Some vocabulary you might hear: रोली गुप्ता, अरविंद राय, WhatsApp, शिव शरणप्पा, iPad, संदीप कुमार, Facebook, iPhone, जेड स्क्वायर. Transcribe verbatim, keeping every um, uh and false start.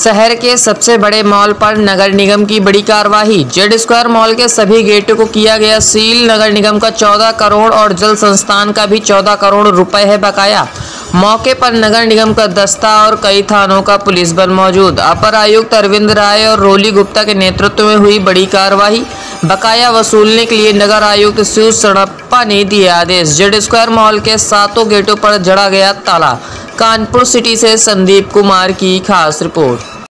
शहर के सबसे बड़े मॉल पर नगर निगम की बड़ी कार्रवाई। जेड स्क्वायर मॉल के सभी गेटों को किया गया सील। नगर निगम का चौदह करोड़ और जल संस्थान का भी चौदह करोड़ रुपए है बकाया। मौके पर नगर निगम का दस्ता और कई थानों का पुलिस बल मौजूद। अपर आयुक्त अरविंद राय और रोली गुप्ता के नेतृत्व में हुई बड़ी कार्रवाई। बकाया वसूलने के लिए नगर आयुक्त शिव शरणप्पा ने दिए आदेश। जेड स्क्वायर मॉल के सातों गेटों पर जड़ा गया ताला। कानपुर सिटी से संदीप कुमार की खास रिपोर्ट।